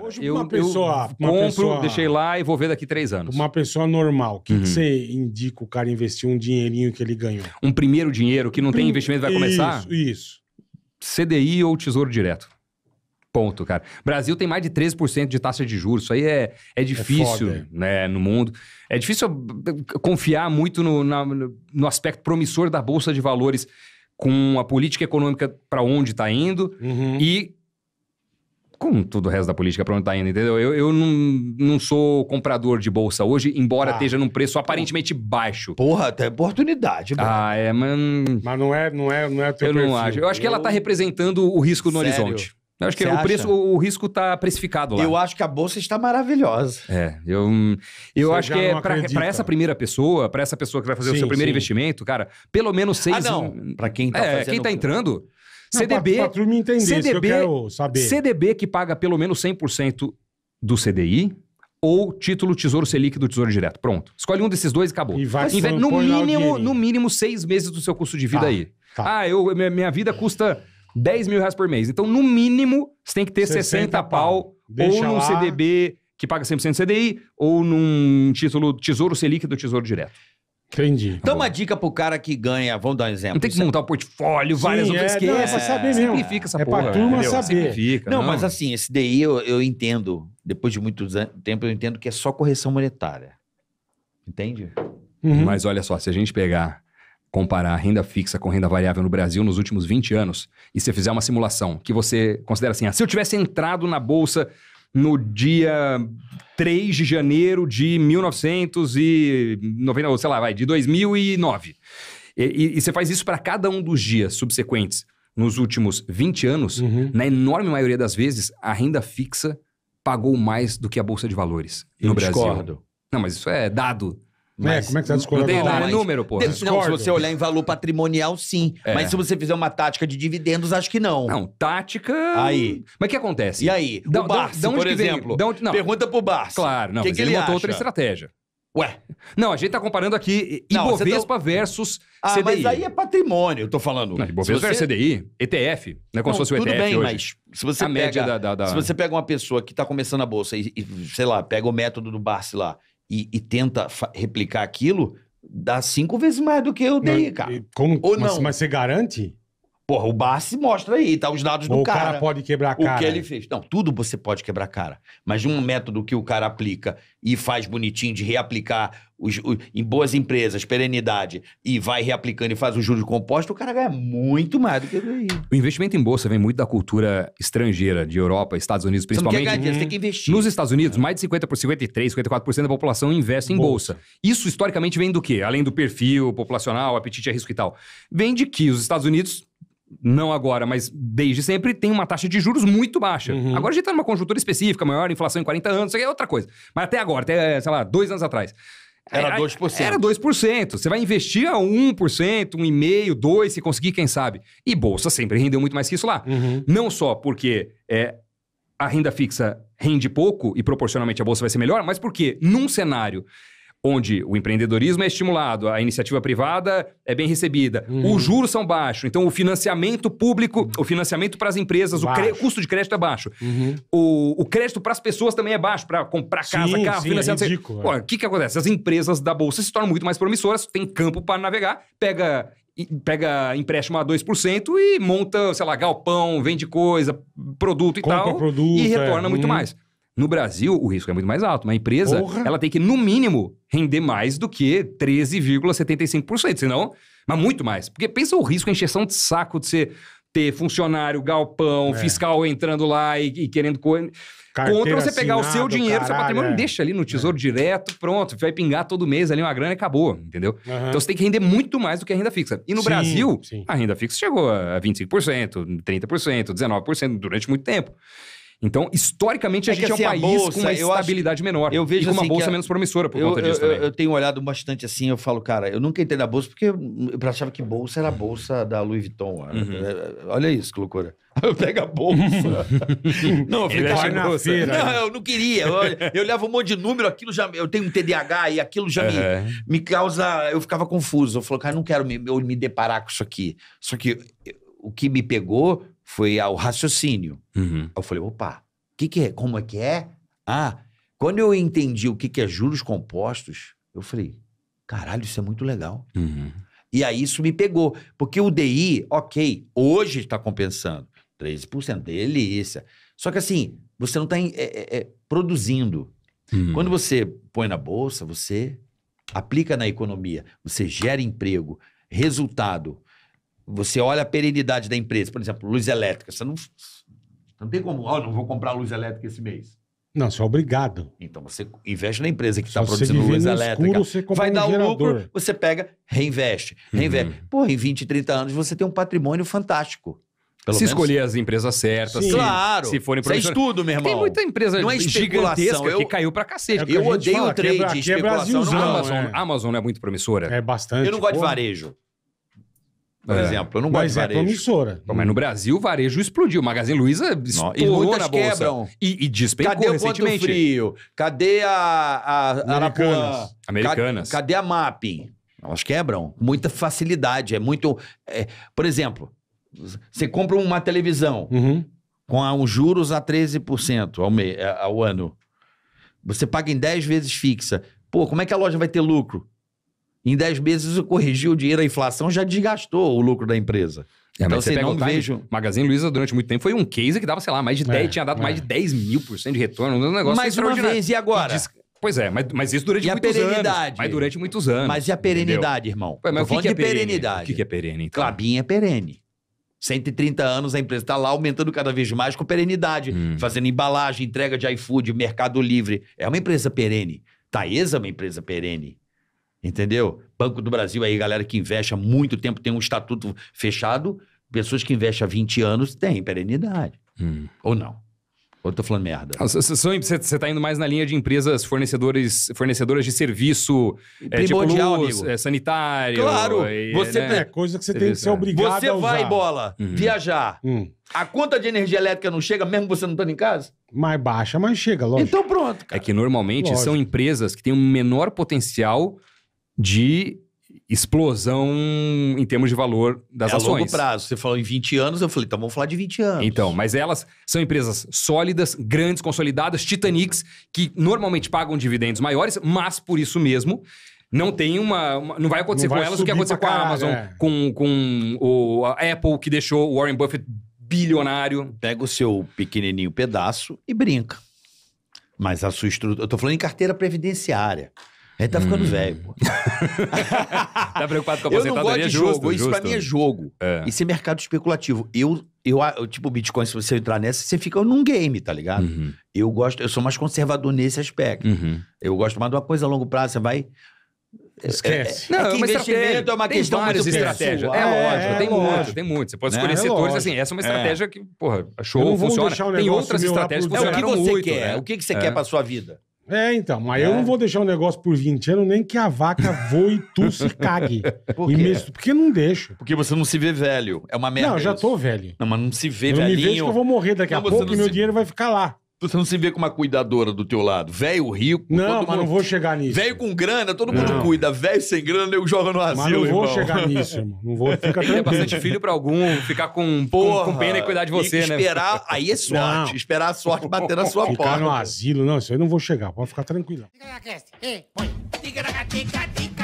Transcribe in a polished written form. Hoje uma pessoa... deixei lá e vou ver daqui 3 anos. Uma pessoa normal, o que, que você indica o cara investir um dinheirinho que ele ganhou? Um primeiro dinheiro que não tem investimento vai começar? Isso. CDI ou Tesouro Direto. Ponto, cara. Brasil tem mais de 13% de taxa de juros. Isso aí é difícil, foda, né, no mundo. É difícil confiar muito no aspecto promissor da Bolsa de Valores com a política econômica para onde está indo e com todo o resto da política para onde está indo, entendeu? Eu não sou comprador de bolsa hoje, embora esteja num preço aparentemente baixo. Porra, até oportunidade. Mano. Mas não é teu perfil. Eu não acho. Eu acho que ela está representando o risco no horizonte. Eu acho que o risco está precificado lá. Eu acho que a bolsa está maravilhosa. Eu acho que para essa primeira pessoa, para essa pessoa que vai fazer o seu primeiro investimento, cara, pelo menos 6... Para quem está fazendo... quem está entrando... CDB, pra turma entender, CDB, eu quero saber. CDB que paga pelo menos 100% do CDI ou título Tesouro Selic do Tesouro Direto. Pronto. Escolhe um desses dois e acabou. E vai no mínimo 6 meses do seu custo de vida aí. Tá. Minha vida custa 10 mil reais por mês. Então, no mínimo, você tem que ter 60 pau ou num CDB que paga 100% do CDI ou num título Tesouro Selic do Tesouro Direto. Entendi. Então, uma dica pro cara que ganha, vamos dar um exemplo. Não tem que montar um portfólio, várias outras que é pra saber mesmo. Simplifica essa porra. É pra turma saber. Simplifica. Não, mas assim, esse DI eu entendo, depois de muito tempo, eu entendo que é só correção monetária. Entende? Mas olha só, se a gente comparar renda fixa com renda variável no Brasil nos últimos 20 anos, e você fizer uma simulação que você considera assim, se eu tivesse entrado na bolsa no dia 3 de janeiro de 2009. E você faz isso para cada um dos dias subsequentes. Nos últimos 20 anos, na enorme maioria das vezes, a renda fixa pagou mais do que a Bolsa de Valores no Brasil. Discordo. Não, mas isso é dado. Como é que você discorda? Não tem número, pô. Não, se você olhar em valor patrimonial, sim. Mas se você fizer uma tática de dividendos, acho que não. Não, tática... Aí. Mas o que acontece? E aí? O Barsi, por exemplo. Pergunta pro Barsi. Claro, não, mas ele montou outra estratégia. Ué? Não, a gente tá comparando aqui Ibovespa versus CDI. Ah, mas aí é patrimônio, eu tô falando. Não, Ibovespa versus CDI, ETF, né? Como se fosse o ETF hoje. Tudo bem, mas se você pega uma pessoa que tá começando a bolsa e, sei lá, pega o método do Barsi lá, e tenta replicar aquilo, dá 5 vezes mais do que eu dei, cara. Mas você garante? Porra, o Barsi mostra aí, tá? Os dados do cara. O cara pode quebrar a cara. O que ele fez. Não, tudo você pode quebrar a cara. Mas um método que o cara aplica e faz bonitinho de reaplicar em boas empresas, perenidade, e vai reaplicando e faz o juros composto, o cara ganha muito mais do que ele. O investimento em bolsa vem muito da cultura estrangeira, de Europa, Estados Unidos, principalmente. Você não quer ganhar dinheiro, você tem que investir. Nos Estados Unidos, mais de 53%, 54% da população investe em bolsa. Isso, historicamente, vem do quê? Além do perfil populacional, apetite a risco e tal. Vem de que os Estados Unidos... Não agora, mas desde sempre tem uma taxa de juros muito baixa. Agora a gente está numa conjuntura específica, maior inflação em 40 anos, isso aqui é outra coisa. Mas até agora, até, sei lá, 2 anos atrás. Era 2%. Era 2%. Você vai investir a 1%, 1,5%, 2%, se conseguir, quem sabe. E bolsa sempre rendeu muito mais que isso lá. Não só porque a renda fixa rende pouco e proporcionalmente a bolsa vai ser melhor, mas porque num cenário... onde o empreendedorismo é estimulado, a iniciativa privada é bem recebida, os juros são baixos, então o financiamento público, o financiamento para as empresas, o custo de crédito é baixo. O crédito para as pessoas também é baixo, para comprar casa, carro, financiamento... É ridículo. O que acontece? As empresas da Bolsa se tornam muito mais promissoras, tem campo para navegar, pega empréstimo a 2% e monta, sei lá, galpão, vende coisa, produto e tal, e retorna muito mais. No Brasil, o risco é muito mais alto. Uma empresa, ela tem que, no mínimo, render mais do que 13,75%. Senão, mas muito mais. Porque pensa o risco, a encheção de saco de você ter funcionário, galpão, fiscal entrando lá e querendo... Contra você pegar o seu dinheiro, seu patrimônio, deixa ali no Tesouro Direto, pronto. Vai pingar todo mês ali uma grana e acabou, entendeu? Então, você tem que render muito mais do que a renda fixa. E no Brasil, a renda fixa chegou a 25%, 30%, 19% durante muito tempo. Então, historicamente, a gente é um país com uma estabilidade menor. Eu vejo uma bolsa menos promissora por conta disso também. Eu tenho olhado bastante assim, eu falo, cara, eu nunca entrei na bolsa porque eu achava que bolsa era a bolsa da Louis Vuitton. Olha isso, que loucura. Eu pego a bolsa. Não, eu falei, na feira. Não, eu não queria. Eu levo um monte de número, aquilo já... Eu tenho um TDAH e aquilo já me causa... Eu ficava confuso. Eu falo, cara, eu não quero me deparar com isso aqui. Só que o que me pegou... foi ao raciocínio. Eu falei, opa, que é? Como é que é? Ah, quando eu entendi o que é juros compostos, eu falei, caralho, isso é muito legal. Uhum. E aí isso me pegou. Porque o DI, ok, hoje está compensando. 13%, delícia. Só que assim, você não está produzindo. Quando você põe na bolsa, você aplica na economia, você gera emprego, resultado. Você olha a perenidade da empresa. Por exemplo, luz elétrica. Você não tem como, ó, não vou comprar luz elétrica esse mês. Não, você é obrigado. Então você investe na empresa que está produzindo luz elétrica. Escuro, vai dar um lucro, você pega, reinveste. Pô, em 20, 30 anos você tem um patrimônio fantástico. Pelo se menos... escolher as empresas certas. Sim. Claro. Se forem para estudo, meu irmão. Tem muita empresa não é gigantesca que caiu pra cacete. Eu odeio fala, o trade de especulação. Não, Amazon é muito promissora. É bastante. Eu não gosto de varejo. Por exemplo, eu não gosto de varejo. Mas é promissora. Mas no Brasil, o varejo explodiu. O Magazine Luiza explodiu na bolsa. Quebram. E despencou recentemente. Cadê o Ponto Frio? Cadê a Americanas? Americanas. Cadê a Mapping? Elas quebram. Muita facilidade. É muito... Por exemplo... Você compra uma televisão com os juros a 13% ao ano. Você paga em 10 vezes fixa. Pô, como é que a loja vai ter lucro? Em 10 meses corrigiu o dinheiro, a inflação já desgastou o lucro da empresa. Então você não vejo... Magazine Luiza durante muito tempo foi um case que dava, sei lá, mais de 10, tinha dado mais de 10.000% de retorno. Um negócio mais extraordinário. Vez, e agora? Pois é, mas isso durante muitos anos. Mas durante muitos anos. Mas e a perenidade, irmão? Ué, mas o que é perenidade? O que é perene? Então? Klabin é perene. 130 anos, a empresa está lá aumentando cada vez mais com perenidade, fazendo embalagem, entrega de iFood, Mercado Livre. É uma empresa perene. Taesa é uma empresa perene. Entendeu? Banco do Brasil aí, galera que investe há muito tempo, tem um estatuto fechado. Pessoas que investem há 20 anos têm perenidade. Ou não? Ou eu tô falando merda? Você está indo mais na linha de empresas fornecedoras de serviço primordial, tipo luz, sanitário. Claro. Você né? É coisa que você tem que ser obrigado a usar. Você vai, bola, viajar. A conta de energia elétrica não chega, mesmo você não estando em casa? Mais baixa, mas chega, lógico. Então pronto, cara. É que normalmente são empresas que têm um menor potencial de... explosão em termos de valor das ações. A longo prazo. Você falou em 20 anos, eu falei, então vamos falar de 20 anos. Então, mas elas são empresas sólidas, grandes, consolidadas, titanics, que normalmente pagam dividendos maiores, mas por isso mesmo não tem uma não vai acontecer não com vai elas o que aconteceu com a Amazon, com a Apple, que deixou o Warren Buffett bilionário. Pega o seu pequenininho pedaço e brinca. Mas a sua estrutura... Eu tô falando em carteira previdenciária. A gente tá ficando velho, pô. Tá preocupado com a aposentadoria? Eu não gosto de jogo. Isso pra mim é jogo. É. Isso é mercado especulativo. Tipo, Bitcoin, se você entrar nessa, você fica num game, tá ligado? Eu sou mais conservador nesse aspecto. Eu gosto mais de uma coisa a longo prazo, você vai... Esquece. Não, mas investimento é uma questão muito estratégia. É lógico, tem muito. Você pode escolher setores assim. Essa é uma estratégia que, porra, show, funciona. Tem outras estratégias que funcionam muito. O que você quer? O que você quer pra sua vida? Mas eu não vou deixar um negócio por 20 anos nem que a vaca voe, tussa e cague. Por quê? Porque não deixo. Porque você não se vê velho. É uma merda. Não, eu já tô velho. Não, mas não se vê velhinho. Eu me vejo que eu vou morrer daqui a pouco e meu dinheiro vai ficar lá. Você não se vê com uma cuidadora do teu lado. Velho, rico... Não, mas não vou chegar nisso. Velho com grana, todo mundo cuida. Velho sem grana, eu jogo no asilo, irmão. Mas não vou chegar nisso, irmão. Não vou ficar tranquilo. Ter bastante filho pra algum, ficar com pena e cuidar de você, né? Esperar, aí é sorte. Não. Esperar a sorte bater na sua porta. Ficar no asilo, não, isso aí não vou chegar. Pode ficar tranquilo. Fica na cast. Ei, põe. Fica na cast.